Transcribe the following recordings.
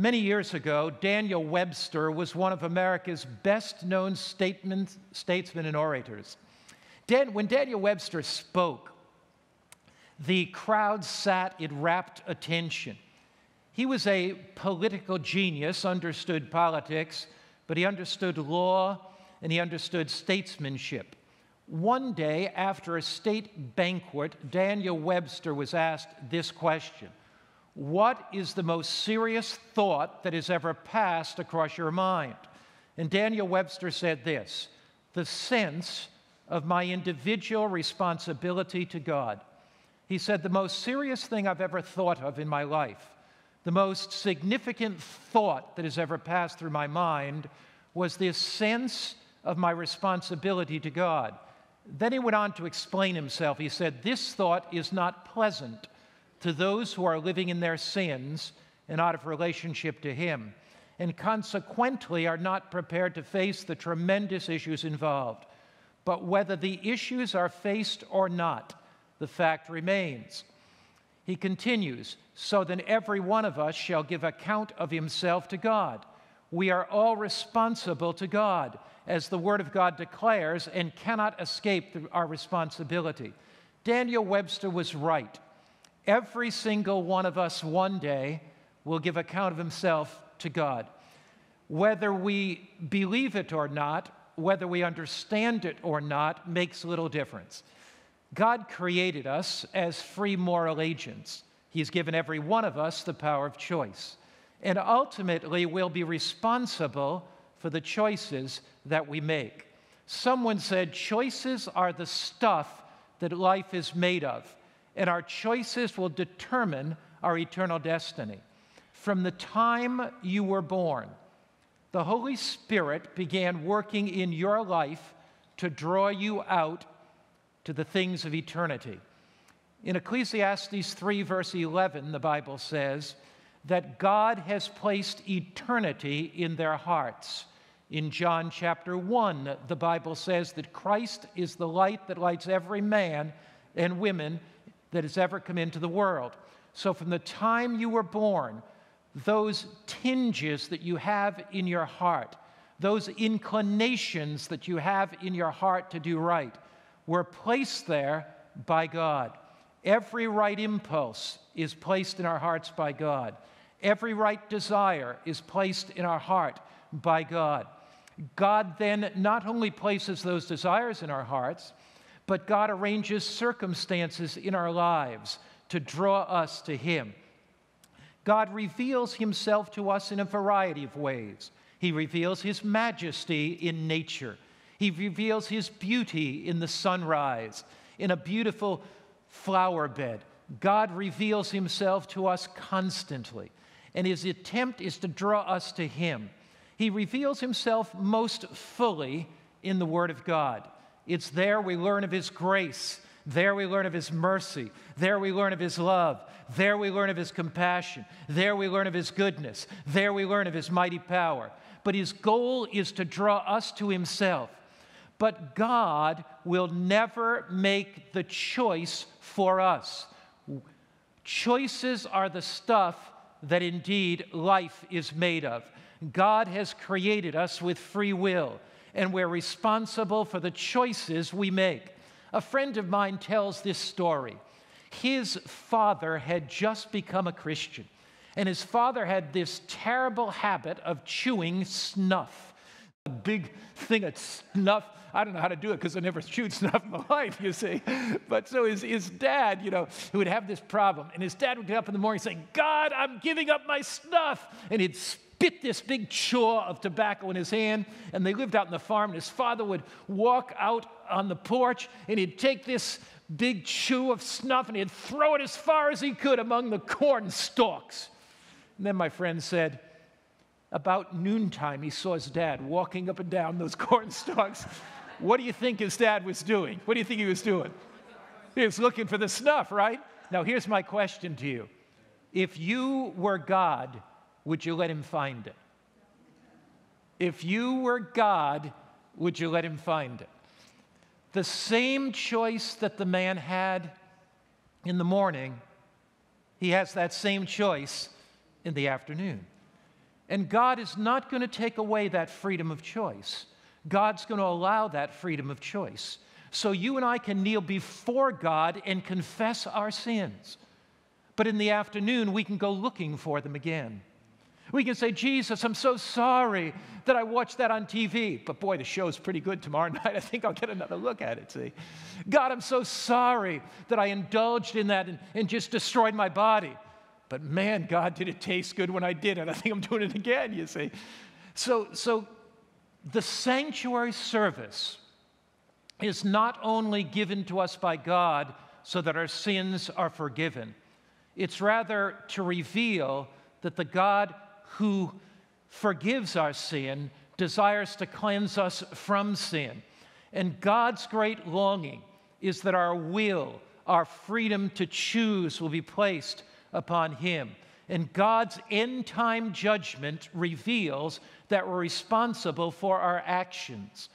Many years ago, Daniel Webster was one of America's best-known statesmen and orators. When Daniel Webster spoke, the crowd sat in rapt attention. He was a political genius, understood politics, but he understood law and he understood statesmanship. One day, after a state banquet, Daniel Webster was asked this question: what is the most serious thought that has ever passed across your mind? And Daniel Webster said this: the sense of my individual responsibility to God. He said, the most serious thing I've ever thought of in my life, the most significant thought that has ever passed through my mind, was this sense of my responsibility to God. Then he went on to explain himself. He said, this thought is not pleasant to those who are living in their sins and out of relationship to Him, and consequently are not prepared to face the tremendous issues involved. But whether the issues are faced or not, the fact remains. He continues, so then every one of us shall give account of himself to God. We are all responsible to God, as the Word of God declares, and cannot escape our responsibility. Daniel Webster was right. Every single one of us one day will give account of himself to God. Whether we believe it or not, whether we understand it or not, makes little difference. God created us as free moral agents. He's given every one of us the power of choice. And ultimately, we'll be responsible for the choices that we make. Someone said, choices are the stuff that life is made of, and our choices will determine our eternal destiny. From the time you were born, the Holy Spirit began working in your life to draw you out to the things of eternity. In Ecclesiastes 3, verse 11, the Bible says that God has placed eternity in their hearts. In John chapter 1, the Bible says that Christ is the light that lights every man and woman that has ever come into the world. So from the time you were born, those tinges that you have in your heart, those inclinations that you have in your heart to do right, were placed there by God. Every right impulse is placed in our hearts by God. Every right desire is placed in our heart by God. God then not only places those desires in our hearts, but God arranges circumstances in our lives to draw us to Him. God reveals Himself to us in a variety of ways. He reveals His majesty in nature. He reveals His beauty in the sunrise, in a beautiful flower bed. God reveals Himself to us constantly, and His attempt is to draw us to Him. He reveals Himself most fully in the Word of God. It's there we learn of His grace. There we learn of His mercy. There we learn of His love. There we learn of His compassion. There we learn of His goodness. There we learn of His mighty power. But His goal is to draw us to Himself. But God will never make the choice for us. Choices are the stuff that indeed life is made of. God has created us with free will, and we're responsible for the choices we make. A friend of mine tells this story. His father had just become a Christian, and his father had this terrible habit of chewing snuff. A big thing of snuff. I don't know how to do it because I never chewed snuff in my life, you see. But so his dad, you know, who would have this problem, and his dad would get up in the morning saying, God, I'm giving up my snuff. And he'd spit this big chaw of tobacco in his hand, and they lived out in the farm, and his father would walk out on the porch, and he'd take this big chew of snuff, and he'd throw it as far as he could among the corn stalks. And then my friend said, about noontime, he saw his dad walking up and down those corn stalks. What do you think his dad was doing? What do you think he was doing? He was looking for the snuff, right? Now, here's my question to you. If you were God, would you let Him find it? If you were God, would you let Him find it? The same choice that the man had in the morning, he has that same choice in the afternoon. And God is not going to take away that freedom of choice. God's going to allow that freedom of choice. So you and I can kneel before God and confess our sins. But in the afternoon, we can go looking for them again. We can say, Jesus, I'm so sorry that I watched that on TV. But boy, the show's pretty good tomorrow night. I think I'll get another look at it, see. God, I'm so sorry that I indulged in that and just destroyed my body. But man, God, did it taste good when I did it. I think I'm doing it again, you see. So the sanctuary service is not only given to us by God so that our sins are forgiven. It's rather to reveal that the God who forgives our sin desires to cleanse us from sin. And God's great longing is that our will, our freedom to choose, will be placed upon Him. And God's end-time judgment reveals that we're responsible for our actions.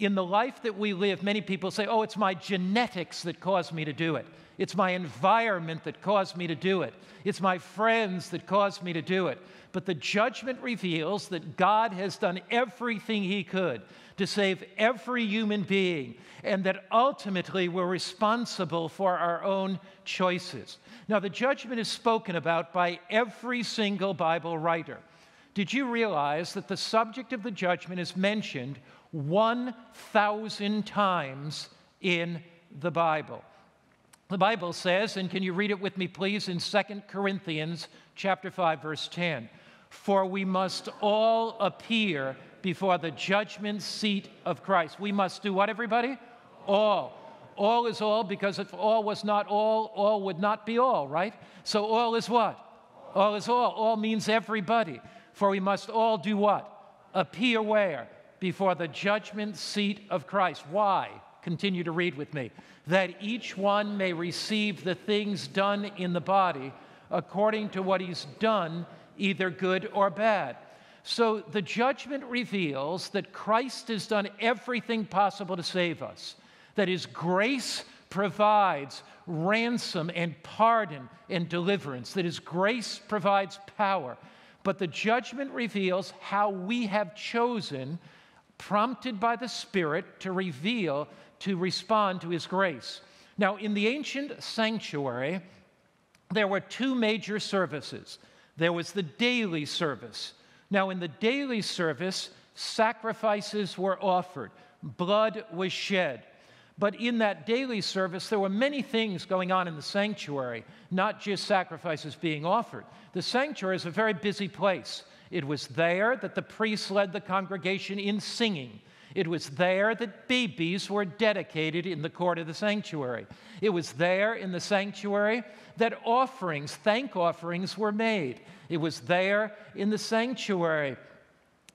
In the life that we live, many people say, oh, it's my genetics that caused me to do it. It's my environment that caused me to do it. It's my friends that caused me to do it. But the judgment reveals that God has done everything He could to save every human being, and that ultimately we're responsible for our own choices. Now, the judgment is spoken about by every single Bible writer. Did you realize that the subject of the judgment is mentioned 1,000 times in the Bible? The Bible says, and can you read it with me, please, in 2 Corinthians chapter 5, verse 10, "For we must all appear before the judgment seat of Christ." We must do what, everybody? All. All is all, because if all was not all would not be all, right? So all is what? All is all. All means everybody. For we must all do what? Appear where? Before the judgment seat of Christ. Why? Continue to read with me. "That each one may receive the things done in the body according to what he's done, either good or bad." So the judgment reveals that Christ has done everything possible to save us, that His grace provides ransom and pardon and deliverance, that His grace provides power. But the judgment reveals how we have chosen, prompted by the Spirit, to respond to His grace. Now, in the ancient sanctuary, there were two major services. There was the daily service. Now, in the daily service, sacrifices were offered. Blood was shed. But in that daily service, there were many things going on in the sanctuary, not just sacrifices being offered. The sanctuary is a very busy place. It was there that the priests led the congregation in singing. It was there that babies were dedicated in the court of the sanctuary. It was there in the sanctuary that offerings, thank offerings, were made. It was there in the sanctuary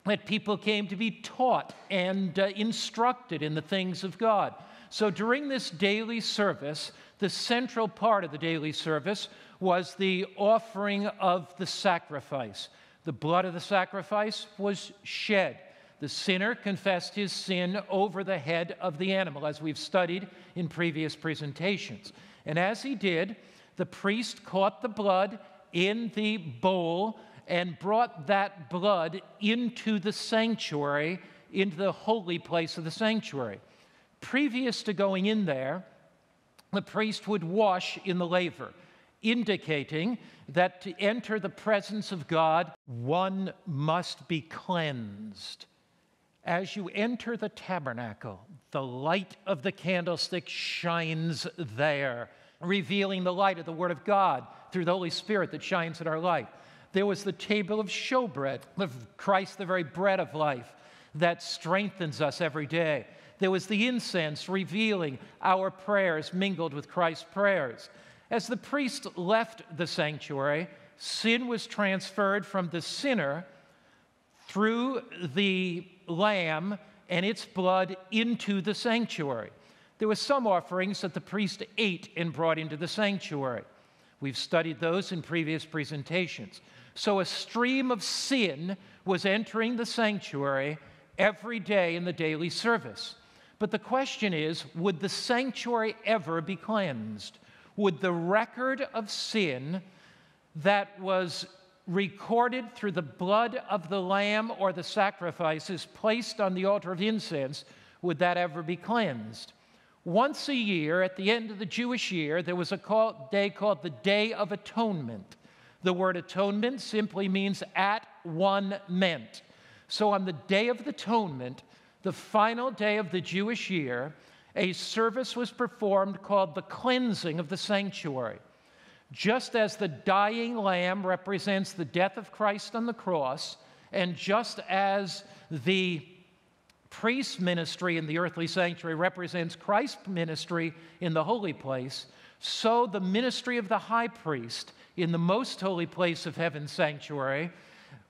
that people came to be taught and instructed in the things of God. So during this daily service, the central part of the daily service was the offering of the sacrifice. The blood of the sacrifice was shed. The sinner confessed his sin over the head of the animal, as we've studied in previous presentations. And as he did, the priest caught the blood in the bowl and brought that blood into the sanctuary, into the holy place of the sanctuary. Previous to going in there, the priest would wash in the laver, indicating that to enter the presence of God, one must be cleansed. As you enter the tabernacle, the light of the candlestick shines there, revealing the light of the Word of God through the Holy Spirit that shines in our life. There was the table of showbread, of Christ, the very bread of life, that strengthens us every day. There was the incense revealing our prayers mingled with Christ's prayers. As the priest left the sanctuary, sin was transferred from the sinner through the lamb and its blood into the sanctuary. There were some offerings that the priest ate and brought into the sanctuary. We've studied those in previous presentations. So a stream of sin was entering the sanctuary every day in the daily service. But the question is, would the sanctuary ever be cleansed? Would the record of sin that was recorded through the blood of the lamb or the sacrifices placed on the altar of incense would that ever be cleansed. Once a year, at the end of the Jewish year, there was a day called the Day of Atonement. The word atonement simply means at one meant. So on the Day of Atonement, the final day of the Jewish year, a service was performed called the cleansing of the sanctuary. Just as the dying lamb represents the death of Christ on the cross, and just as the priest's ministry in the earthly sanctuary represents Christ's ministry in the holy place, so the ministry of the high priest in the most holy place of heaven's sanctuary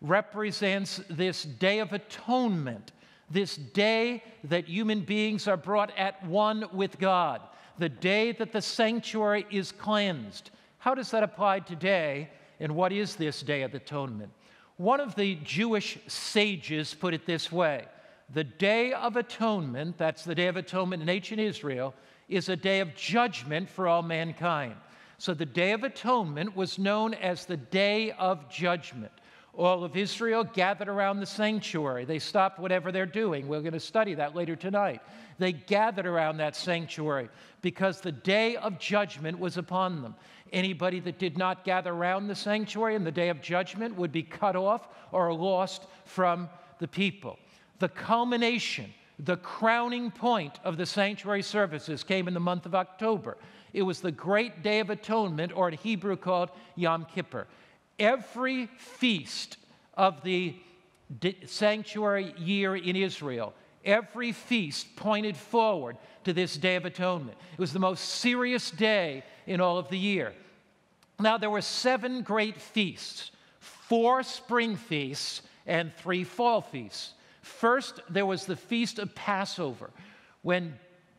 represents this Day of Atonement, this day that human beings are brought at one with God, the day that the sanctuary is cleansed. How does that apply today, and what is this Day of Atonement? One of the Jewish sages put it this way: the Day of Atonement, that's the Day of Atonement in ancient Israel, is a day of judgment for all mankind. So the Day of Atonement was known as the Day of Judgment. All of Israel gathered around the sanctuary. They stopped whatever they're doing. We're going to study that later tonight. They gathered around that sanctuary because the Day of Judgment was upon them. Anybody that did not gather around the sanctuary in the Day of Judgment would be cut off or lost from the people. The culmination, the crowning point of the sanctuary services came in the month of October. It was the Great Day of Atonement, or in Hebrew called Yom Kippur. Every feast of the sanctuary year in Israel, every feast pointed forward to this Day of Atonement. It was the most serious day in all of the year. Now, there were 7 great feasts, 4 spring feasts and 3 fall feasts. First, there was the Feast of Passover. When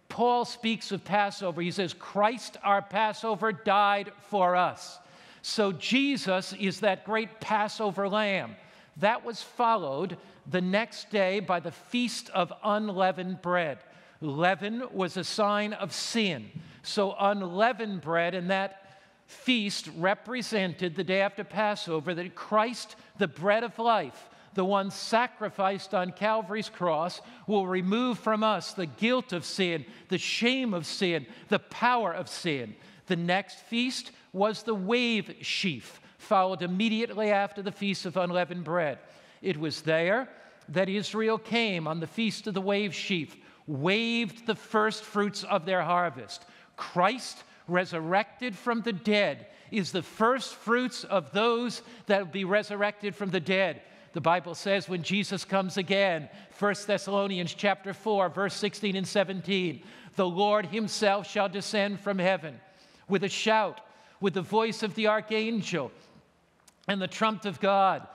Paul speaks of Passover, he says, Christ our Passover died for us. So Jesus is that great Passover lamb. That was followed the next day by the Feast of Unleavened Bread. Leaven was a sign of sin. So unleavened bread and that feast represented the day after Passover that Christ, the bread of life, the one sacrificed on Calvary's cross, will remove from us the guilt of sin, the shame of sin, the power of sin. The next feast was the wave sheaf, followed immediately after the Feast of Unleavened Bread. It was there that Israel came on the Feast of the Wave Sheaf, waved the first fruits of their harvest. Christ, resurrected from the dead, is the first fruits of those that will be resurrected from the dead. The Bible says when Jesus comes again, 1 Thessalonians chapter 4, verse 16 and 17, the Lord himself shall descend from heaven with a shout, with the voice of the archangel and the trump of God,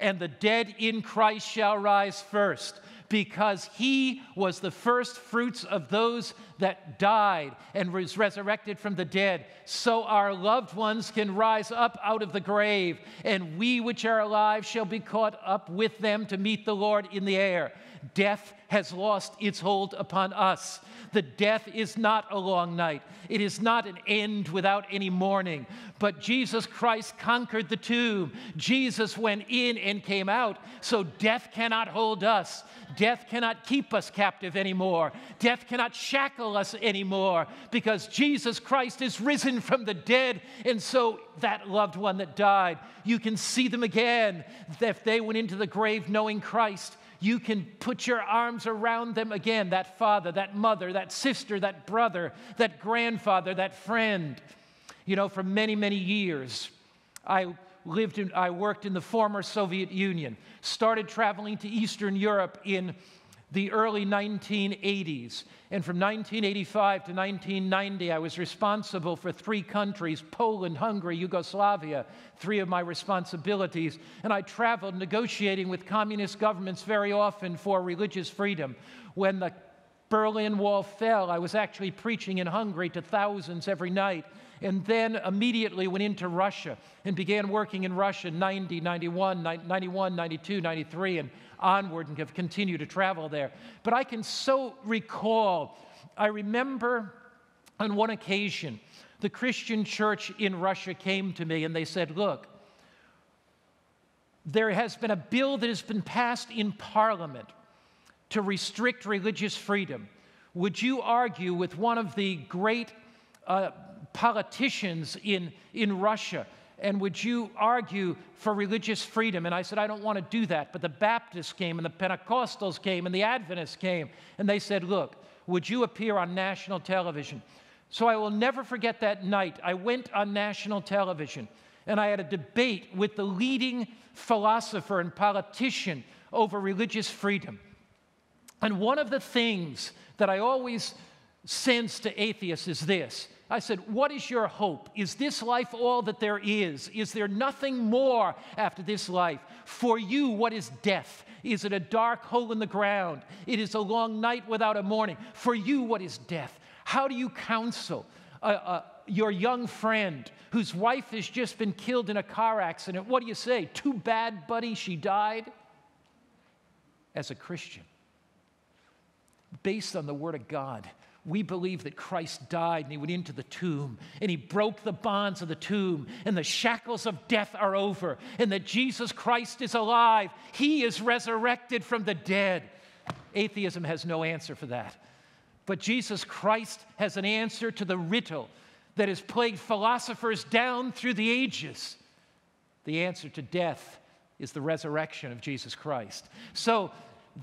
and the dead in Christ shall rise first, because he was the first fruits of those that died and was resurrected from the dead. So our loved ones can rise up out of the grave, and we which are alive shall be caught up with them to meet the Lord in the air. Death has lost its hold upon us. The death is not a long night. It is not an end without any morning. But Jesus Christ conquered the tomb. Jesus went in and came out, so death cannot hold us. Death cannot keep us captive anymore. Death cannot shackle us anymore, because Jesus Christ is risen from the dead, and so that loved one that died, you can see them again. If they went into the grave knowing Christ, you can put your arms around them again, that father, that mother, that sister, that brother, that grandfather, that friend. You know, for many, many years, I worked in the former Soviet Union, started traveling to Eastern Europe in the early 1980s. And from 1985 to 1990, I was responsible for 3 countries, Poland, Hungary, Yugoslavia, 3 of my responsibilities. And I traveled negotiating with communist governments very often for religious freedom. When the Berlin Wall fell, I was actually preaching in Hungary to thousands every night, and then immediately went into Russia and began working in Russia in 90, 91, 91, 92, 93, and onward, and have continued to travel there. But I can so recall, I remember on one occasion, the Christian church in Russia came to me and they said, look, there has been a bill that has been passed in Parliament to restrict religious freedom. Would you argue with one of the great politicians in Russia, and would you argue for religious freedom? And I said, I don't want to do that. But the Baptists came, and the Pentecostals came, and the Adventists came, and they said, look, would you appear on national television? So I will never forget that night. I went on national television, and I had a debate with the leading philosopher and politician over religious freedom. And one of the things that I always sense to atheists is this. I said, what is your hope? Is this life all that there is? Is there nothing more after this life? For you, what is death? Is it a dark hole in the ground? It is a long night without a morning. For you, what is death? How do you counsel your young friend whose wife has just been killed in a car accident? What do you say? Too bad, buddy, she died? As a Christian, based on the Word of God, we believe that Christ died and he went into the tomb and he broke the bonds of the tomb and the shackles of death are over and that Jesus Christ is alive. He is resurrected from the dead. Atheism has no answer for that. But Jesus Christ has an answer to the riddle that has plagued philosophers down through the ages. The answer to death is the resurrection of Jesus Christ. So,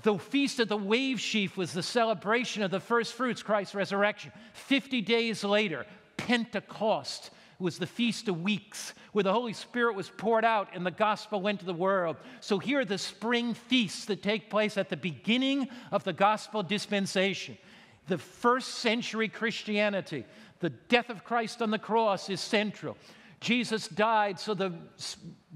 the Feast of the Wave Sheaf was the celebration of the first fruits, Christ's resurrection. 50 days later, Pentecost was the Feast of Weeks, where the Holy Spirit was poured out and the gospel went to the world. So here are the spring feasts that take place at the beginning of the gospel dispensation. The first century Christianity, the death of Christ on the cross is central. Jesus died so the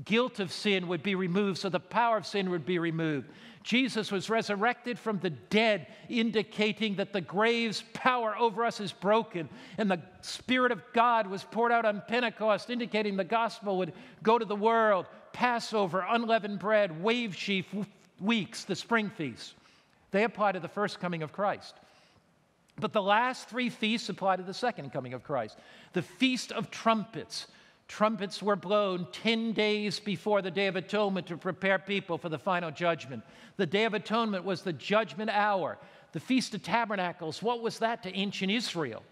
guilt of sin would be removed, so the power of sin would be removed. Jesus was resurrected from the dead, indicating that the grave's power over us is broken. And the Spirit of God was poured out on Pentecost, indicating the gospel would go to the world. Passover, unleavened bread, wave sheaf weeks, the spring feasts. They apply to the first coming of Christ. But the last three feasts apply to the second coming of Christ. The Feast of Trumpets. Trumpets were blown 10 days before the Day of Atonement to prepare people for the final judgment. The Day of Atonement was the judgment hour. The Feast of Tabernacles, what was that to ancient Israel?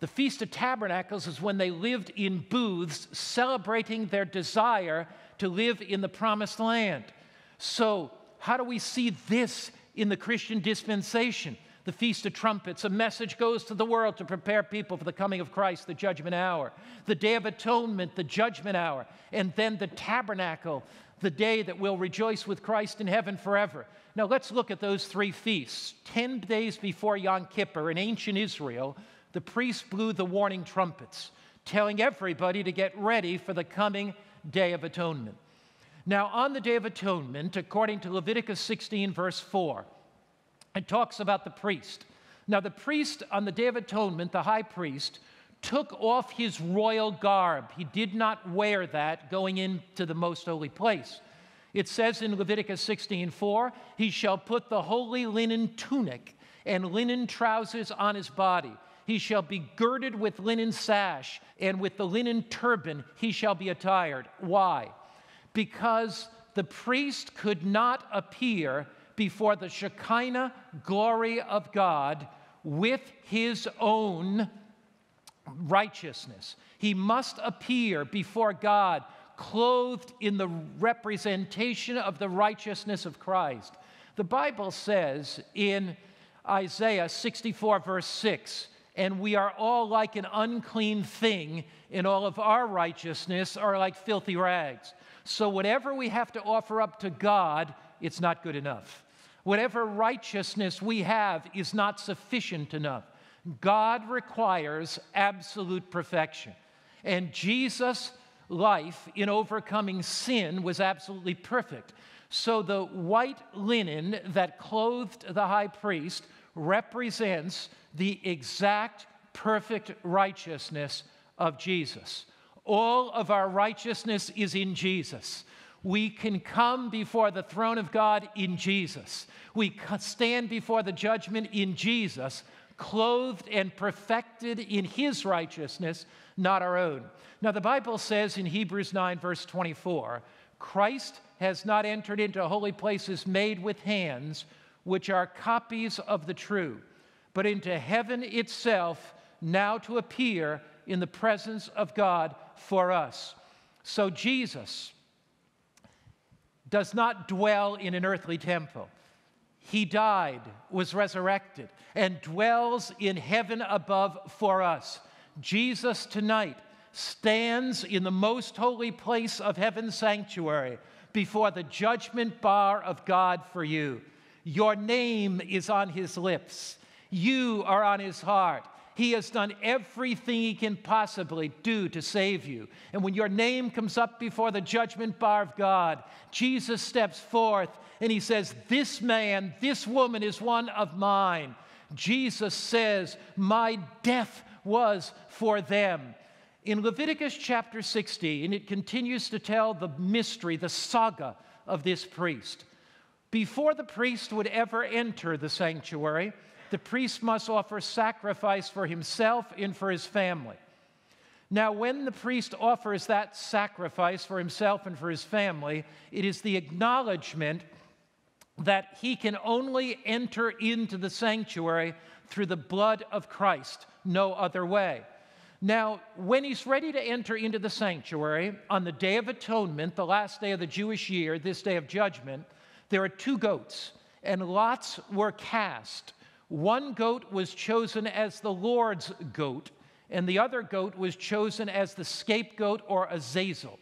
The Feast of Tabernacles is when they lived in booths celebrating their desire to live in the Promised Land. So how do we see this in the Christian dispensation? The Feast of Trumpets, a message goes to the world to prepare people for the coming of Christ, the judgment hour. The Day of Atonement, the judgment hour. And then the tabernacle, the day that we'll rejoice with Christ in heaven forever. Now let's look at those three feasts. 10 days before Yom Kippur in ancient Israel, the priests blew the warning trumpets, telling everybody to get ready for the coming Day of Atonement. Now on the Day of Atonement, according to Leviticus 16, verse 4, it talks about the priest. Now, the priest on the Day of Atonement, the high priest, took off his royal garb. He did not wear that going into the most holy place. It says in Leviticus 16:4, he shall put the holy linen tunic and linen trousers on his body. He shall be girded with linen sash, and with the linen turban he shall be attired. Why? Because the priest could not appear before the Shekinah glory of God with his own righteousness. He must appear before God clothed in the representation of the righteousness of Christ. The Bible says in Isaiah 64, verse 6, and we are all like an unclean thing, and all of our righteousness are like filthy rags. So whatever we have to offer up to God, it's not good enough. Whatever righteousness we have is not sufficient enough. God requires absolute perfection. And Jesus' life in overcoming sin was absolutely perfect. So the white linen that clothed the high priest represents the exact perfect righteousness of Jesus. All of our righteousness is in Jesus. We can come before the throne of God in Jesus. We stand before the judgment in Jesus, clothed and perfected in his righteousness, not our own. Now, the Bible says in Hebrews 9, verse 24, Christ has not entered into holy places made with hands, which are copies of the true, but into heaven itself, now to appear in the presence of God for us. So Jesus does not dwell in an earthly temple. He died, was resurrected, and dwells in heaven above for us. Jesus tonight stands in the most holy place of heaven's sanctuary before the judgment bar of God for you. Your name is on his lips. You are on his heart. He has done everything he can possibly do to save you. And when your name comes up before the judgment bar of God, Jesus steps forth and he says, "This man, this woman is one of mine." Jesus says, "My death was for them." In Leviticus chapter 16, it continues to tell the mystery, the saga of this priest. Before the priest would ever enter the sanctuary, the priest must offer sacrifice for himself and for his family. Now, when the priest offers that sacrifice for himself and for his family, it is the acknowledgement that he can only enter into the sanctuary through the blood of Christ, no other way. Now, when he's ready to enter into the sanctuary, on the Day of Atonement, the last day of the Jewish year, this day of judgment, there are two goats, and lots were cast. One goat was chosen as the Lord's goat, and the other goat was chosen as the scapegoat or Azazel.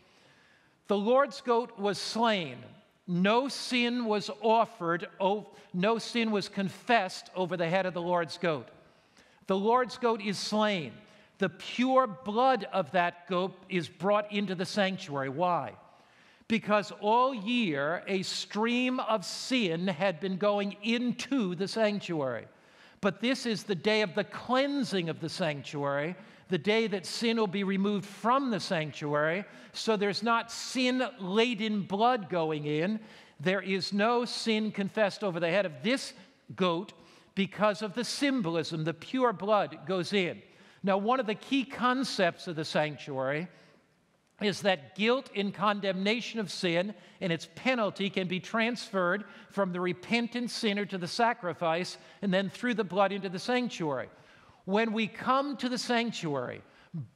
The Lord's goat was slain. No sin was offered, no sin was confessed over the head of the Lord's goat. The Lord's goat is slain. The pure blood of that goat is brought into the sanctuary. Why? Because all year a stream of sin had been going into the sanctuary. But this is the day of the cleansing of the sanctuary, the day that sin will be removed from the sanctuary, so there's not sin-laden blood going in. There is no sin confessed over the head of this goat because of the symbolism. The pure blood goes in. Now, one of the key concepts of the sanctuary is that guilt and condemnation of sin and its penalty can be transferred from the repentant sinner to the sacrifice and then through the blood into the sanctuary. When we come to the sanctuary,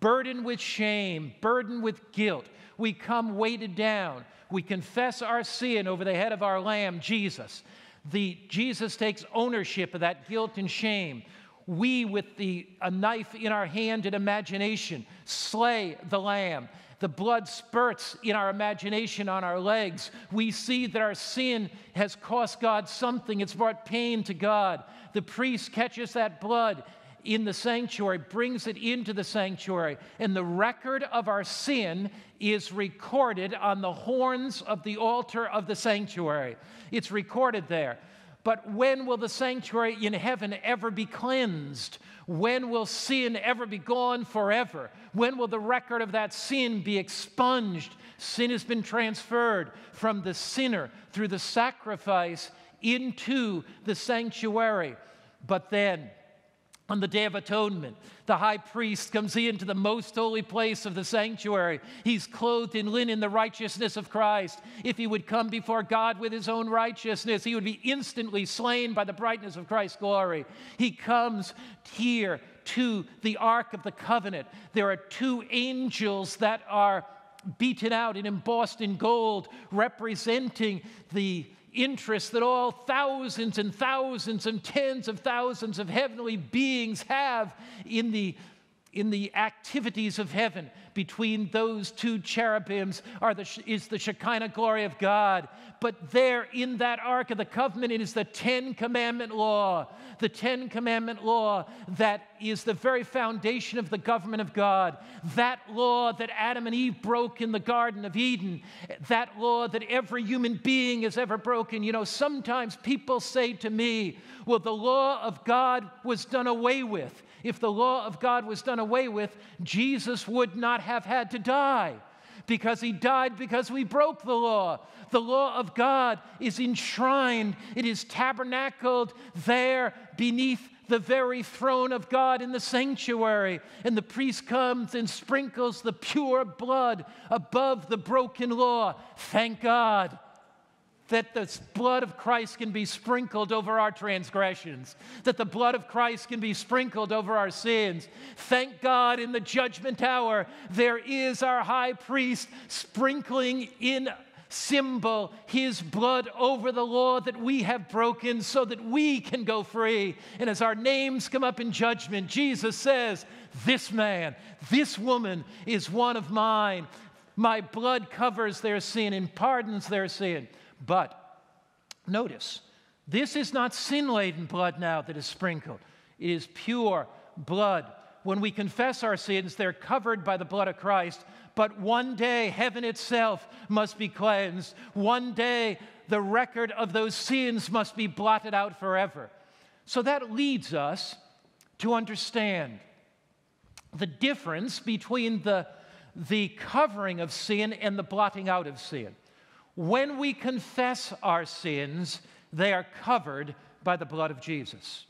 burdened with shame, burdened with guilt, we come weighted down. We confess our sin over the head of our Lamb, Jesus. Jesus takes ownership of that guilt and shame. We, with a knife in our hand and imagination, slay the Lamb. The blood spurts in our imagination on our legs. We see that our sin has cost God something. It's brought pain to God. The priest catches that blood in the sanctuary, brings it into the sanctuary, and the record of our sin is recorded on the horns of the altar of the sanctuary. It's recorded there. But when will the sanctuary in heaven ever be cleansed? When will sin ever be gone forever? When will the record of that sin be expunged? Sin has been transferred from the sinner through the sacrifice into the sanctuary. But then, on the Day of Atonement, the high priest comes into the most holy place of the sanctuary. He's clothed in linen, the righteousness of Christ. If he would come before God with his own righteousness, he would be instantly slain by the brightness of Christ's glory. He comes here to the Ark of the Covenant. There are two angels that are beaten out and embossed in gold, representing the interest that all thousands and thousands and tens of thousands of heavenly beings have in the activities of heaven. Between those two cherubims is the Shekinah glory of God. But there in that Ark of the Covenant, it is the Ten Commandment Law. The Ten Commandment Law that is the very foundation of the government of God. That law that Adam and Eve broke in the Garden of Eden. That law that every human being has ever broken. You know, sometimes people say to me, well, the law of God was done away with. If the law of God was done away with, Jesus would not have had to die, because he died because we broke the law. The law of God is enshrined. It is tabernacled there beneath the very throne of God in the sanctuary, and the priest comes and sprinkles the pure blood above the broken law. Thank God that the blood of Christ can be sprinkled over our transgressions, that the blood of Christ can be sprinkled over our sins. Thank God in the judgment hour, there is our high priest sprinkling in symbol his blood over the law that we have broken so that we can go free. And as our names come up in judgment, Jesus says, this man, this woman is one of mine. My blood covers their sin and pardons their sin. But notice, this is not sin-laden blood now that is sprinkled. It is pure blood. When we confess our sins, they're covered by the blood of Christ. But one day, heaven itself must be cleansed. One day, the record of those sins must be blotted out forever. So that leads us to understand the difference between the covering of sin and the blotting out of sin. When we confess our sins, they are covered by the blood of Jesus.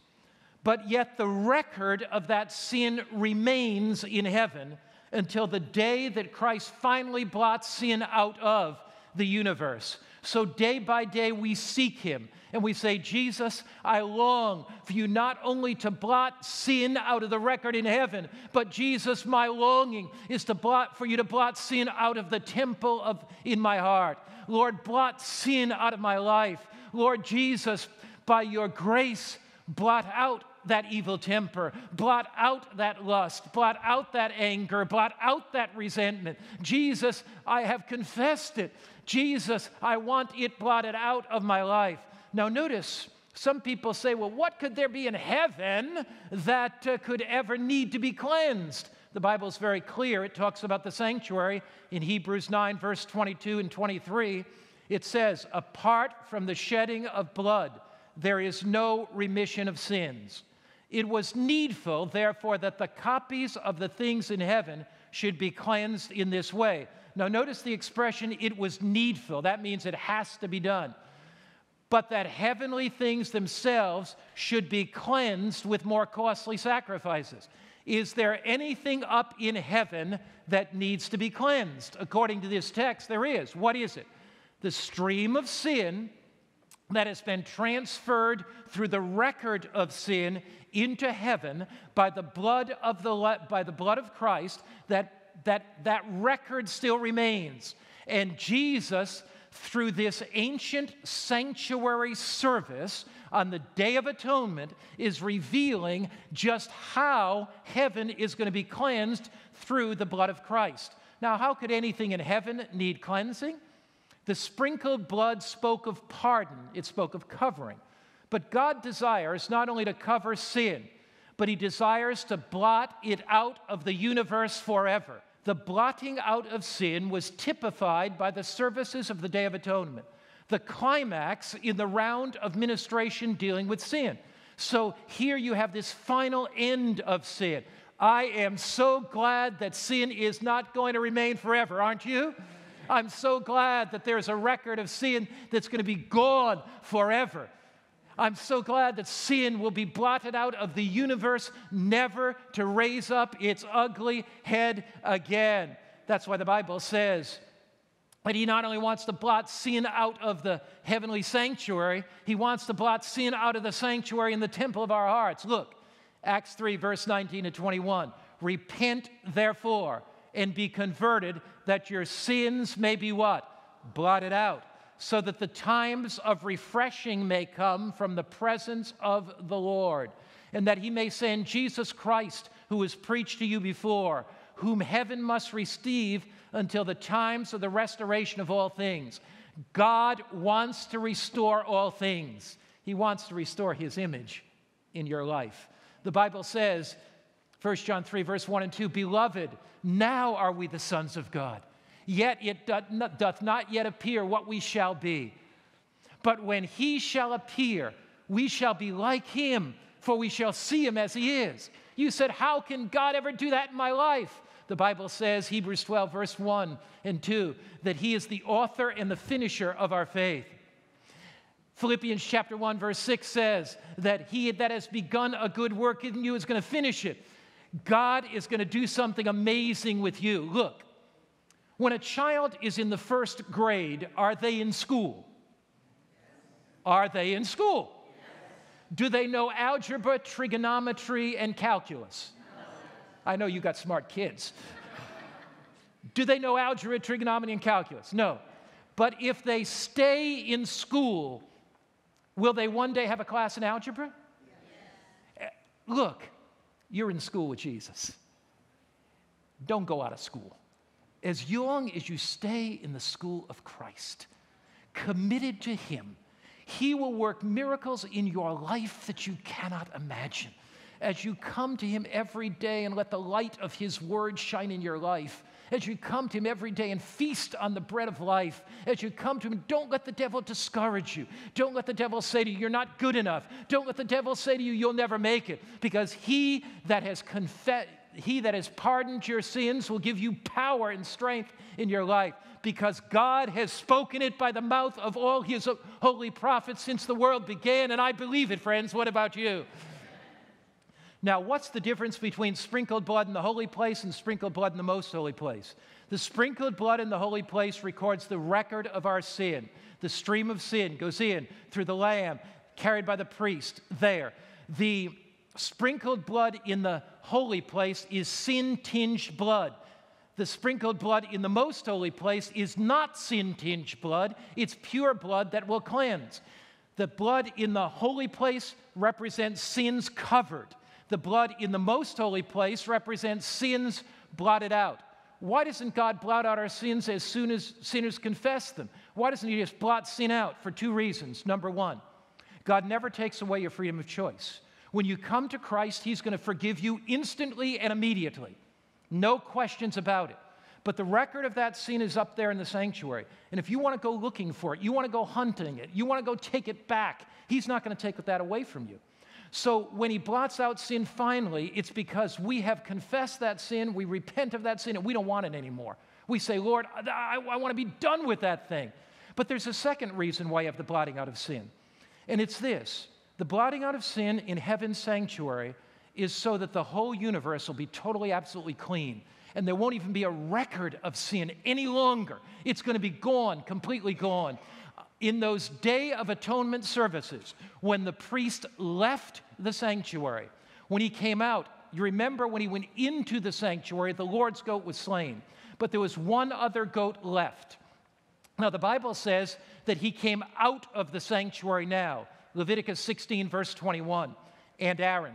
But yet the record of that sin remains in heaven until the day that Christ finally blots sin out of the universe. So day by day we seek him and we say, Jesus, I long for you not only to blot sin out of the record in heaven, but Jesus, my longing is for you to blot sin out of the temple in my heart. Lord, blot sin out of my life. Lord Jesus, by your grace, blot out that evil temper, blot out that lust, blot out that anger, blot out that resentment. Jesus, I have confessed it. Jesus, I want it blotted out of my life. Now notice, some people say, well, what could there be in heaven that could ever need to be cleansed? The Bible is very clear. It talks about the sanctuary in Hebrews 9, verse 22 and 23. It says, apart from the shedding of blood, there is no remission of sins. It was needful, therefore, that the copies of the things in heaven should be cleansed in this way. Now, notice the expression, it was needful. That means it has to be done. But that heavenly things themselves should be cleansed with more costly sacrifices. Is there anything up in heaven that needs to be cleansed? According to this text, there is. What is it? The stream of sin that has been transferred through the record of sin into heaven by the blood of Christ, that record still remains. And Jesus, through this ancient sanctuary service on the Day of Atonement, is revealing just how heaven is going to be cleansed through the blood of Christ. Now, how could anything in heaven need cleansing? The sprinkled blood spoke of pardon, it spoke of covering. But God desires not only to cover sin, but he desires to blot it out of the universe forever. The blotting out of sin was typified by the services of the Day of Atonement, the climax in the round of ministration dealing with sin. So here you have this final end of sin. I am so glad that sin is not going to remain forever, aren't you? I'm so glad that there's a record of sin that's going to be gone forever. I'm so glad that sin will be blotted out of the universe, never to raise up its ugly head again. That's why the Bible says that he not only wants to blot sin out of the heavenly sanctuary, he wants to blot sin out of the sanctuary in the temple of our hearts. Look, Acts 3, verse 19 to 21. Repent, therefore, and be converted, that your sins may be what? Blotted out, so that the times of refreshing may come from the presence of the Lord, and that he may send Jesus Christ, who was preached to you before, whom heaven must receive until the times of the restoration of all things. God wants to restore all things. He wants to restore his image in your life. The Bible says, 1 John 3, verse 1 and 2, beloved, now are we the sons of God, yet it doth not yet appear what we shall be. But when he shall appear, we shall be like him, for we shall see him as he is. You said, how can God ever do that in my life? The Bible says, Hebrews 12, verse 1 and 2, that he is the author and the finisher of our faith. Philippians chapter 1, verse 6 says that he that has begun a good work in you is going to finish it. God is going to do something amazing with you. Look, when a child is in the first grade, are they in school? Are they in school? Do they know algebra, trigonometry, and calculus? I know you got smart kids. Do they know algebra, trigonometry, and calculus? No. But if they stay in school, will they one day have a class in algebra? Yes. Look, you're in school with Jesus. Don't go out of school. As long as you stay in the school of Christ, committed to Him, He will work miracles in your life that you cannot imagine. As you come to Him every day and let the light of His Word shine in your life, as you come to Him every day and feast on the bread of life, as you come to Him, don't let the devil discourage you. Don't let the devil say to you, you're not good enough. Don't let the devil say to you, you'll never make it. Because he that has pardoned your sins will give you power and strength in your life. Because God has spoken it by the mouth of all His holy prophets since the world began. And I believe it, friends. What about you? Now, what's the difference between sprinkled blood in the holy place and sprinkled blood in the most holy place? The sprinkled blood in the holy place records the record of our sin. The stream of sin goes in through the lamb, carried by the priest there. The sprinkled blood in the holy place is sin-tinged blood. The sprinkled blood in the most holy place is not sin-tinged blood. It's pure blood that will cleanse. The blood in the holy place represents sins covered. The blood in the most holy place represents sins blotted out. Why doesn't God blot out our sins as soon as sinners confess them? Why doesn't He just blot sin out? For two reasons. Number one, God never takes away your freedom of choice. When you come to Christ, He's going to forgive you instantly and immediately. No questions about it. But the record of that sin is up there in the sanctuary. And if you want to go looking for it, you want to go hunting it, you want to go take it back, He's not going to take that away from you. So when He blots out sin finally, it's because we have confessed that sin, we repent of that sin, and we don't want it anymore. We say, Lord, I want to be done with that thing. But there's a second reason why you have the blotting out of sin. And it's this. The blotting out of sin in heaven's sanctuary is so that the whole universe will be totally, absolutely clean. And there won't even be a record of sin any longer. It's going to be gone, completely gone. In those Day of Atonement services, when the priest left the sanctuary, when he came out, you remember when he went into the sanctuary, the Lord's goat was slain. But there was one other goat left. Now, the Bible says that he came out of the sanctuary now. Leviticus 16, verse 21. And Aaron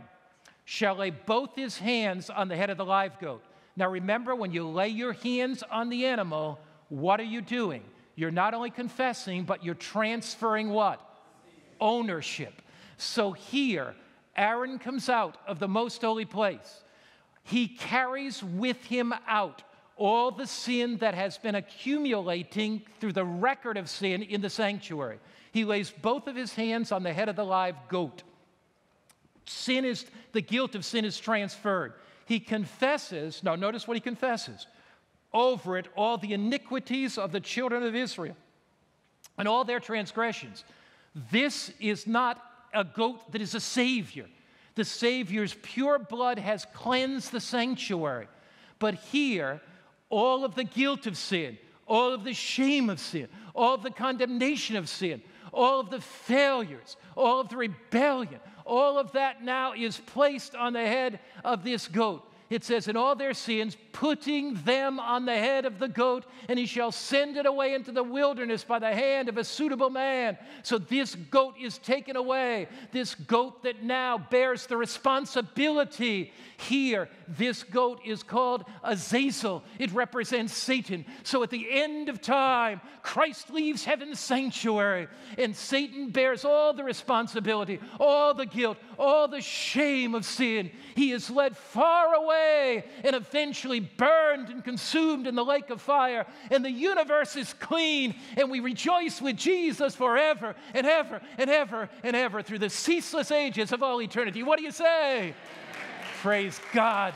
shall lay both his hands on the head of the live goat. Now, remember, when you lay your hands on the animal, what are you doing? You're not only confessing, but you're transferring what? Ownership. So here, Aaron comes out of the most holy place. He carries with him out all the sin that has been accumulating through the record of sin in the sanctuary. He lays both of his hands on the head of the live goat. The guilt of sin is transferred. He confesses. Now, notice what he confesses. Over it all the iniquities of the children of Israel and all their transgressions. This is not a goat that is a savior. The Savior's pure blood has cleansed the sanctuary. But here, all of the guilt of sin, all of the shame of sin, all of the condemnation of sin, all of the failures, all of the rebellion, all of that now is placed on the head of this goat. It says, in all their sins, putting them on the head of the goat, and he shall send it away into the wilderness by the hand of a suitable man. So this goat is taken away, this goat that now bears the responsibility. Here, this goat is called Azazel. It represents Satan. So at the end of time, Christ leaves heaven's sanctuary, and Satan bears all the responsibility, all the guilt, all the shame of sin. He is led far away and eventually burned and consumed in the lake of fire, and the universe is clean, and we rejoice with Jesus forever and ever and ever and ever through the ceaseless ages of all eternity. What do you say? Amen. Praise God.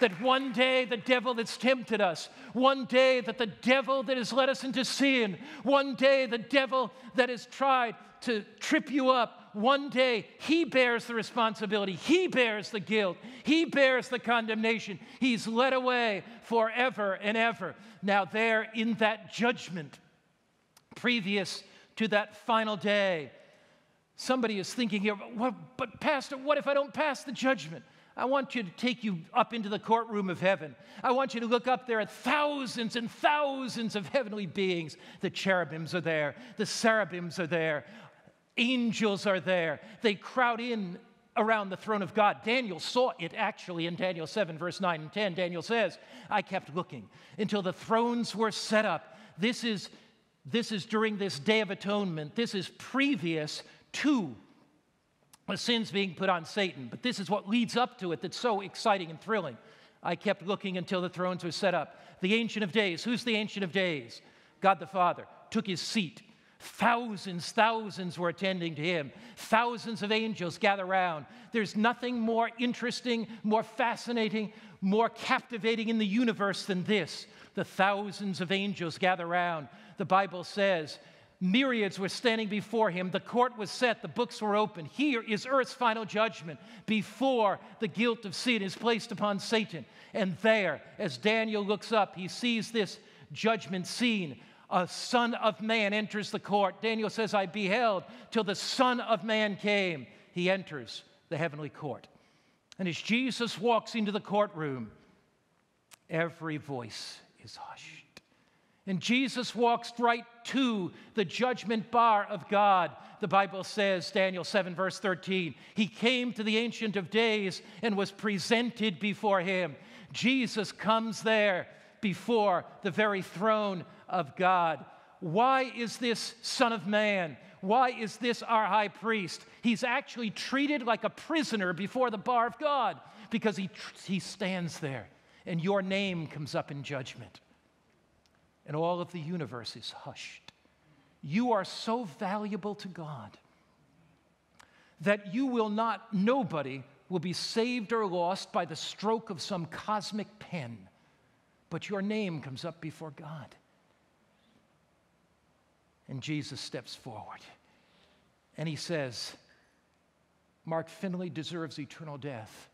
that one day the devil that's tempted us, one day that the devil that has led us into sin, one day the devil that has tried to trip you up, one day he bears the responsibility, he bears the guilt, he bears the condemnation. He's led away forever and ever. Now there in that judgment, previous to that final day, somebody is thinking here, but Pastor, what if I don't pass the judgment? I want you to take you up into the courtroom of heaven. I want you to look up there at thousands and thousands of heavenly beings. The cherubims are there. The seraphims are there. Angels are there. They crowd in around the throne of God. Daniel saw it actually in Daniel 7, verse 9 and 10. Daniel says, I kept looking until the thrones were set up. This is during this Day of Atonement. This is previous to the sins being put on Satan, but this is what leads up to it that's so exciting and thrilling. I kept looking until the thrones were set up. The Ancient of Days. Who's the Ancient of Days? God the Father took his seat. Thousands, thousands were attending to him. Thousands of angels gather round. There's nothing more interesting, more fascinating, more captivating in the universe than this. The thousands of angels gather round. The Bible says, myriads were standing before him. The court was set. The books were open. Here is earth's final judgment before the guilt of sin is placed upon Satan. And there, as Daniel looks up, he sees this judgment scene. A son of man enters the court. Daniel says, I beheld till the Son of Man came. He enters the heavenly court. And as Jesus walks into the courtroom, every voice is hushed. And Jesus walks right to the judgment bar of God. The Bible says, Daniel 7, verse 13, he came to the Ancient of Days and was presented before him. Jesus comes there before the very throne of God. Why is this Son of Man? Why is this our high priest? He's actually treated like a prisoner before the bar of God because he stands there and your name comes up in judgment. And all of the universe is hushed. You are so valuable to God that you will not, nobody will be saved or lost by the stroke of some cosmic pen, but your name comes up before God. And Jesus steps forward and he says, Mark Finley deserves eternal death.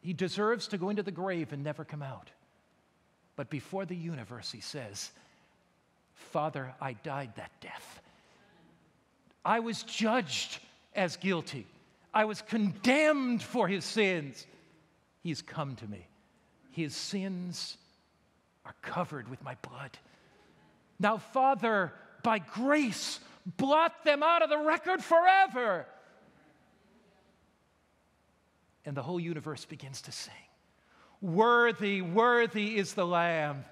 He deserves to go into the grave and never come out. But before the universe, he says, Father, I died that death. I was judged as guilty. I was condemned for his sins. He's come to me. His sins are covered with my blood. Now, Father, by grace, blot them out of the record forever. And the whole universe begins to sing. Worthy, worthy is the Lamb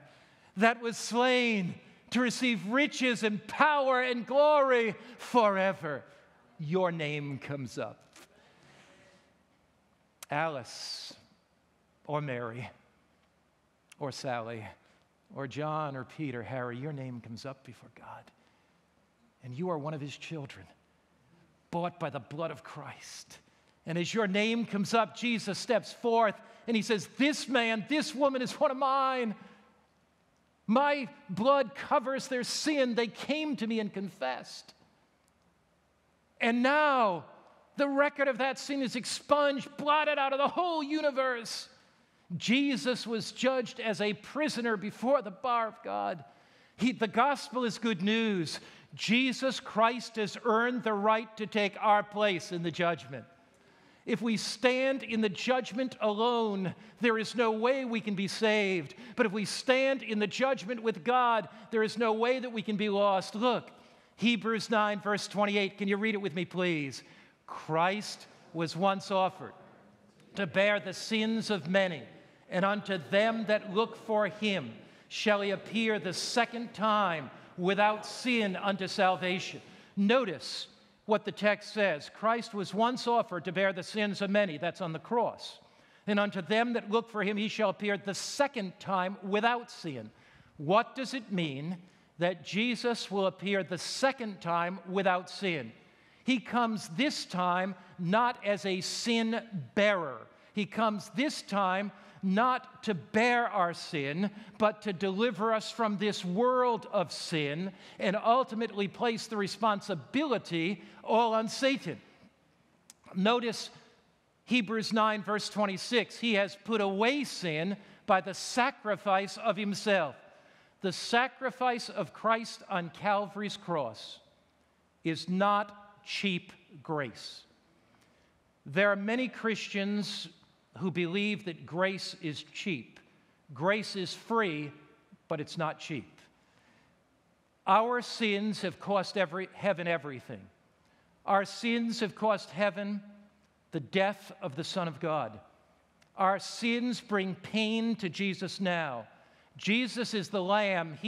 that was slain to receive riches and power and glory forever. Your name comes up. Alice or Mary or Sally or John or Peter, Harry, your name comes up before God. And you are one of his children, bought by the blood of Christ. And as your name comes up, Jesus steps forth and he says, this man, this woman is one of mine. My blood covers their sin. They came to me and confessed. And now the record of that sin is expunged, blotted out of the whole universe. Jesus was judged as a prisoner before the bar of God. The gospel is good news. Jesus Christ has earned the right to take our place in the judgment. If we stand in the judgment alone, there is no way we can be saved. But if we stand in the judgment with God, there is no way that we can be lost. Look, Hebrews 9, verse 28. Can you read it with me, please? Christ was once offered to bear the sins of many, and unto them that look for him shall he appear the second time without sin unto salvation. Notice what the text says. Christ was once offered to bear the sins of many. That's on the cross. And unto them that look for him, he shall appear the second time without sin. What does it mean that Jesus will appear the second time without sin? He comes this time not as a sin bearer. He comes this time not to bear our sin, but to deliver us from this world of sin and ultimately place the responsibility all on Satan. Notice Hebrews 9, verse 26. He has put away sin by the sacrifice of himself. The sacrifice of Christ on Calvary's cross is not cheap grace. There are many Christians who believe that grace is cheap. Grace is free, but it's not cheap. Our sins have cost heaven everything. Our sins have cost heaven the death of the Son of God. Our sins bring pain to Jesus now. Jesus is the Lamb,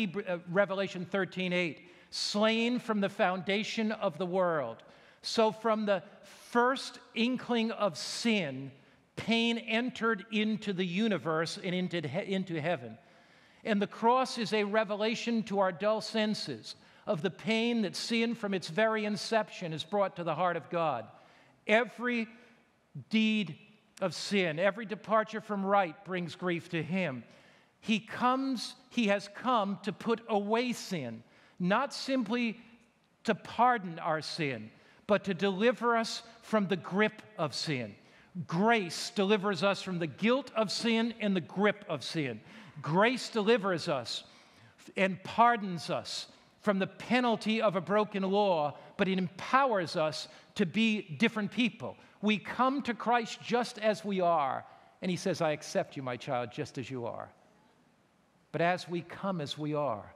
Revelation 13:8, slain from the foundation of the world. So from the first inkling of sin, pain entered into the universe and into heaven. And the cross is a revelation to our dull senses of the pain that sin from its very inception has brought to the heart of God. Every deed of sin, every departure from right brings grief to him. He has come to put away sin, not simply to pardon our sin, but to deliver us from the grip of sin. Grace delivers us from the guilt of sin and the grip of sin. Grace delivers us and pardons us from the penalty of a broken law, but it empowers us to be different people. We come to Christ just as we are, and he says, I accept you, my child, just as you are. But as we come as we are,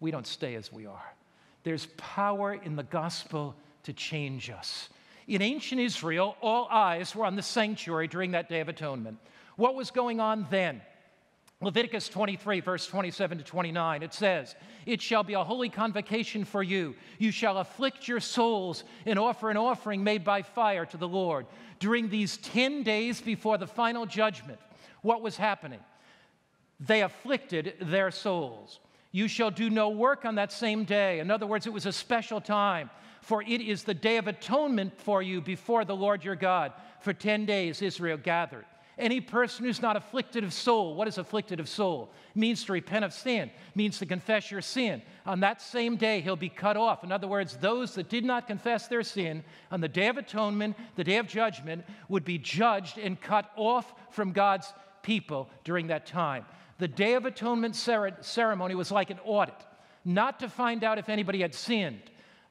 we don't stay as we are. There's power in the gospel to change us. In ancient Israel, all eyes were on the sanctuary during that Day of Atonement. What was going on then? Leviticus 23, verse 27 to 29, it says, It shall be a holy convocation for you. You shall afflict your souls and offer an offering made by fire to the Lord. During these 10 days before the final judgment, what was happening? They afflicted their souls. You shall do no work on that same day. In other words, it was a special time. For it is the Day of Atonement for you before the Lord your God. For 10 days Israel gathered. Any person who's not afflicted of soul, what is afflicted of soul? It means to repent of sin, it means to confess your sin. On that same day, he'll be cut off. In other words, those that did not confess their sin on the Day of Atonement, the Day of Judgment, would be judged and cut off from God's people during that time. The Day of Atonement ceremony was like an audit, not to find out if anybody had sinned.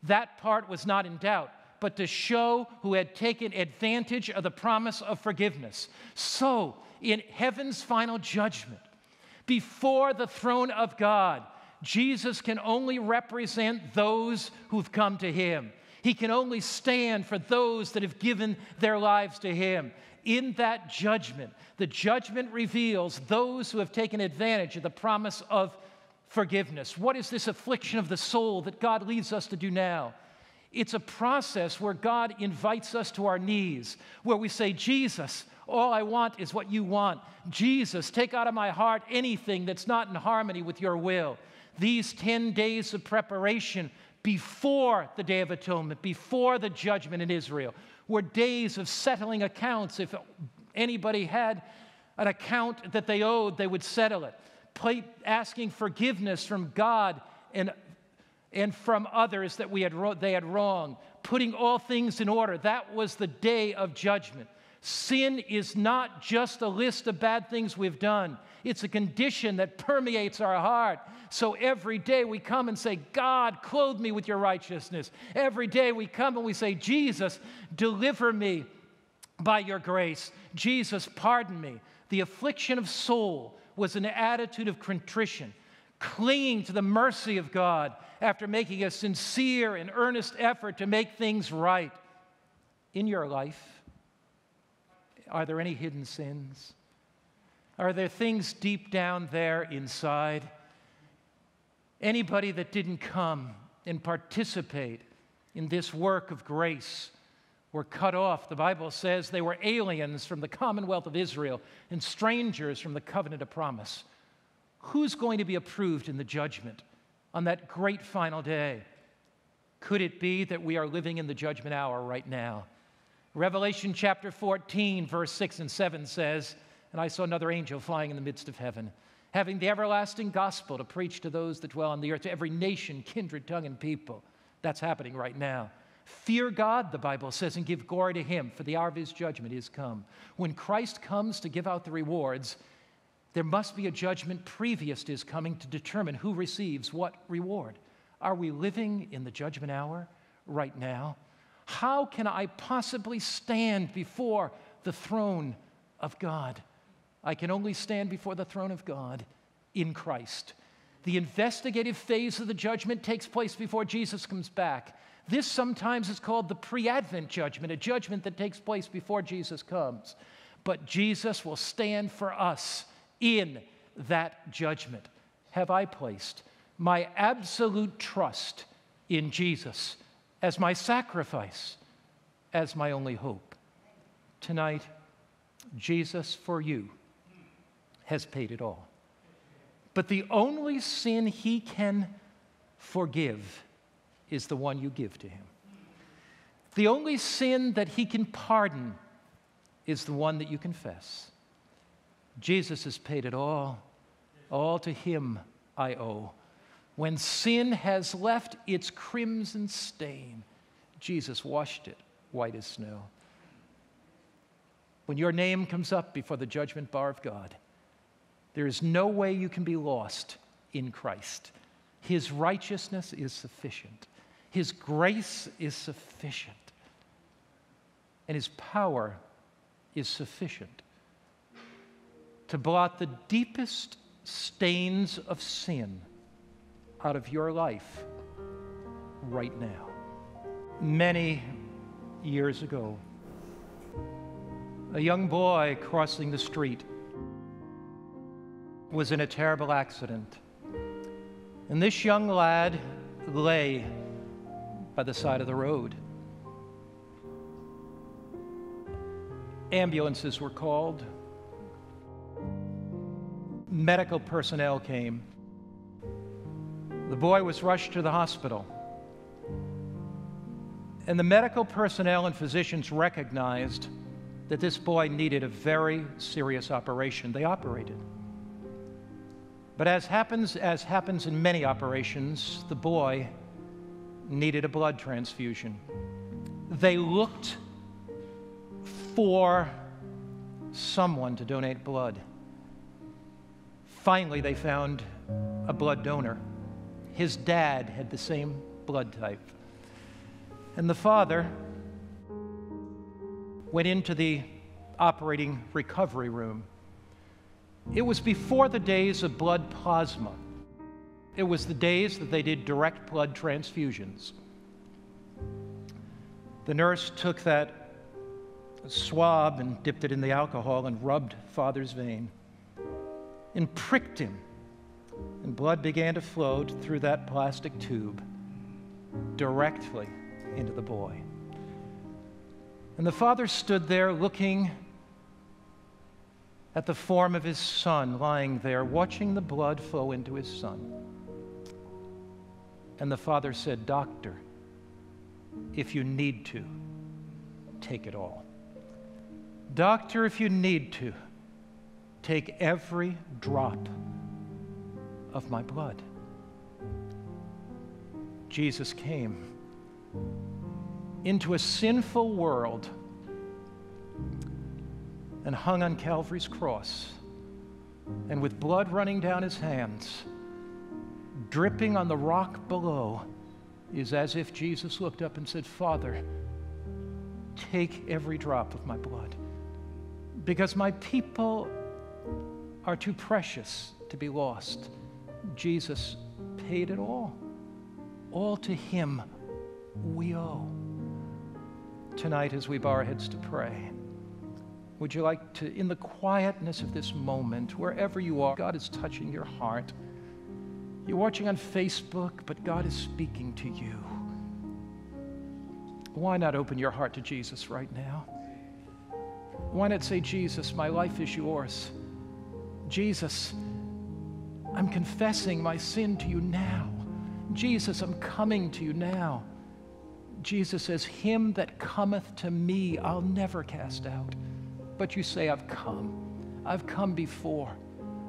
That part was not in doubt, but to show who had taken advantage of the promise of forgiveness. So, in heaven's final judgment, before the throne of God, Jesus can only represent those who've come to him. He can only stand for those that have given their lives to him. In that judgment, the judgment reveals those who have taken advantage of the promise of forgiveness. What is this affliction of the soul that God leads us to do now? It's a process where God invites us to our knees, where we say, Jesus, all I want is what you want. Jesus, take out of my heart anything that's not in harmony with your will. These 10 days of preparation before the Day of Atonement, before the judgment in Israel, were days of settling accounts. If anybody had an account that they owed, they would settle it. Asking forgiveness from God and from others that they had wronged, putting all things in order. That was the Day of Judgment. Sin is not just a list of bad things we've done. It's a condition that permeates our heart. So every day we come and say, God, clothe me with your righteousness. Every day we come and we say, Jesus, deliver me by your grace. Jesus, pardon me. The affliction of soul was an attitude of contrition, clinging to the mercy of God after making a sincere and earnest effort to make things right. In your life, are there any hidden sins? Are there things deep down there inside? Anybody that didn't come and participate in this work of grace were cut off. The Bible says they were aliens from the commonwealth of Israel and strangers from the covenant of promise. Who's going to be approved in the judgment on that great final day? Could it be that we are living in the judgment hour right now? Revelation chapter 14, verse 6 and 7 says, "And I saw another angel flying in the midst of heaven, having the everlasting gospel to preach to those that dwell on the earth, to every nation, kindred, tongue, and people." That's happening right now. Fear God, the Bible says, and give glory to Him, for the hour of His judgment is come. When Christ comes to give out the rewards, there must be a judgment previous to His coming to determine who receives what reward. Are we living in the judgment hour right now? How can I possibly stand before the throne of God? I can only stand before the throne of God in Christ. The investigative phase of the judgment takes place before Jesus comes back. This sometimes is called the pre-advent judgment, a judgment that takes place before Jesus comes. But Jesus will stand for us in that judgment. Have I placed my absolute trust in Jesus as my sacrifice, as my only hope? Tonight, Jesus for you has paid it all. But the only sin He can forgive is the one you give to Him. The only sin that He can pardon is the one that you confess. Jesus has paid it all. All to Him I owe. When sin has left its crimson stain, Jesus washed it white as snow. When your name comes up before the judgment bar of God, there is no way you can be lost in Christ. His righteousness is sufficient. His grace is sufficient. And His power is sufficient to blot the deepest stains of sin out of your life right now. Many years ago, a young boy crossing the street was in a terrible accident. And this young lad lay by the side of the road. Ambulances were called. Medical personnel came. The boy was rushed to the hospital. And the medical personnel and physicians recognized that this boy needed a very serious operation. They operated. But as happens in many operations, the boy needed a blood transfusion. They looked for someone to donate blood. Finally, they found a blood donor. His dad had the same blood type. And the father went into the operating recovery room. It was before the days of blood plasma. It was the days that they did direct blood transfusions. The nurse took that swab and dipped it in the alcohol and rubbed father's vein and pricked him, and blood began to flow through that plastic tube directly into the boy. And the father stood there looking at the form of his son lying there, watching the blood flow into his son. And the father said, "Doctor, if you need to, take it all. Doctor, if you need to, take every drop of my blood." Jesus came into a sinful world and hung on Calvary's cross, and with blood running down His hands, dripping on the rock below, is as if Jesus looked up and said, "Father, take every drop of my blood, because my people are too precious to be lost." Jesus paid it all. All to Him we owe. Tonight, as we bow our heads to pray, would you like to, in the quietness of this moment, wherever you are, God is touching your heart. You're watching on Facebook, but God is speaking to you. Why not open your heart to Jesus right now? Why not say, "Jesus, my life is yours. Jesus, I'm confessing my sin to you now. Jesus, I'm coming to you now. Jesus says, "Him that cometh to me, I'll never cast out." But you say, I've come before.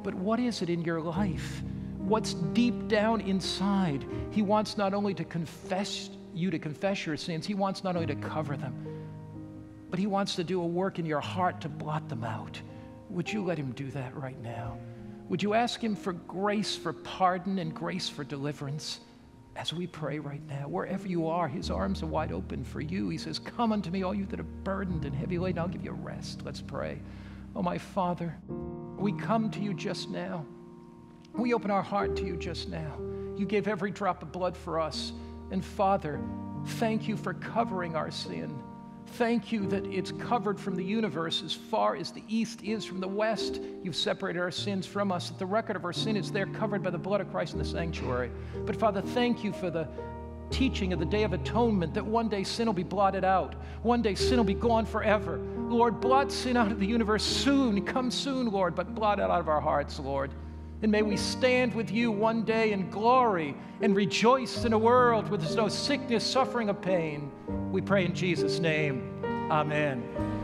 But what is it in your life? What's deep down inside? He wants not only to confess you, to confess your sins, he wants not only to cover them, but he wants to do a work in your heart to blot them out. Would you let him do that right now? Would you ask him for grace, for pardon, and grace for deliverance? As we pray right now, wherever you are, his arms are wide open for you. He says, "Come unto me, all you that are burdened and heavy laden, I'll give you rest." Let's pray. Oh, my Father, we come to you just now. We open our heart to you just now. You gave every drop of blood for us. And Father, thank you for covering our sin. Thank you that it's covered from the universe as far as the east is from the west. You've separated our sins from us. The record of our sin is there, covered by the blood of Christ in the sanctuary. But Father, thank you for the teaching of the Day of Atonement, that one day sin will be blotted out. One day sin will be gone forever. Lord, blot sin out of the universe soon. Come soon, Lord, but blot it out of our hearts, Lord. And may we stand with you one day in glory and rejoice in a world where there's no sickness, suffering, or pain. We pray in Jesus' name. Amen.